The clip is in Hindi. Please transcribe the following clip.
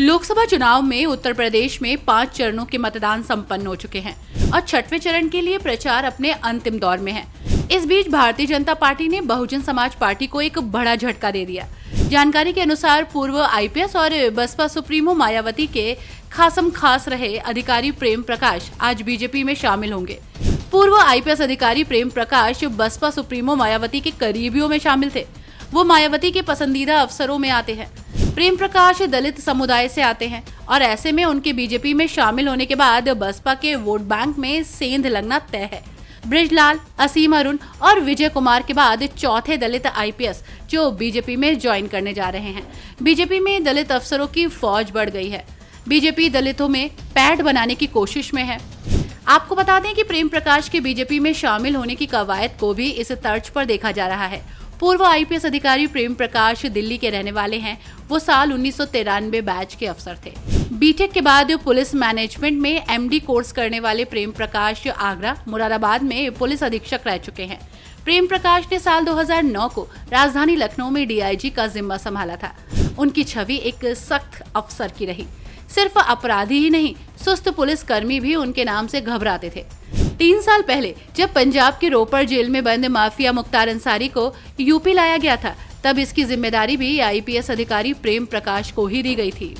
लोकसभा चुनाव में उत्तर प्रदेश में 5 चरणों के मतदान संपन्न हो चुके हैं और 6वें चरण के लिए प्रचार अपने अंतिम दौर में है। इस बीच भारतीय जनता पार्टी ने बहुजन समाज पार्टी को एक बड़ा झटका दे दिया। जानकारी के अनुसार पूर्व आईपीएस और बसपा सुप्रीमो मायावती के खासम खास रहे अधिकारी प्रेम प्रकाश आज बीजेपी में शामिल होंगे। पूर्व आईपीएस अधिकारी प्रेम प्रकाश बसपा सुप्रीमो मायावती के करीबियों में शामिल थे। वो मायावती के पसंदीदा अफसरों में आते हैं। प्रेम प्रकाश दलित समुदाय से आते हैं और ऐसे में उनके बीजेपी में शामिल होने के बाद बसपा के वोट बैंक में सेंध लगना तय है। ब्रजलाल, असीम अरुण और विजय कुमार के बाद चौथे दलित आईपीएस जो बीजेपी में ज्वाइन करने जा रहे हैं। बीजेपी में दलित अफसरों की फौज बढ़ गई है। बीजेपी दलितों में पैठ बनाने की कोशिश में है। आपको बता दें कि प्रेम प्रकाश के बीजेपी में शामिल होने की कवायद को भी इस तर्ज पर देखा जा रहा है। पूर्व आईपीएस अधिकारी प्रेम प्रकाश दिल्ली के रहने वाले हैं। वो साल 1993 बैच के अफसर थे। बीटेक के बाद पुलिस मैनेजमेंट में एमडी कोर्स करने वाले प्रेम प्रकाश आगरा, मुरादाबाद में पुलिस अधीक्षक रह चुके हैं। प्रेम प्रकाश ने साल 2009 को राजधानी लखनऊ में डीआईजी का जिम्मा संभाला था। उनकी छवि एक सख्त अफसर की रही। सिर्फ अपराधी ही नहीं, सुस्त पुलिसकर्मी भी उनके नाम से घबराते थे। 3 साल पहले जब पंजाब के रोपड़ जेल में बंद माफिया मुख्तार अंसारी को यूपी लाया गया था, तब इसकी जिम्मेदारी भी आईपीएस अधिकारी प्रेम प्रकाश को ही दी गई थी।